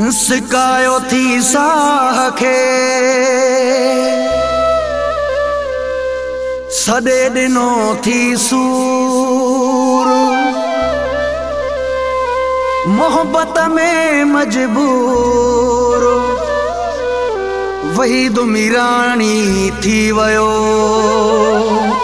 सिकायो थी साखे सदे दिनों थी सूर मोहब्बत में मजबूर वही दुमिरानी थी वयो।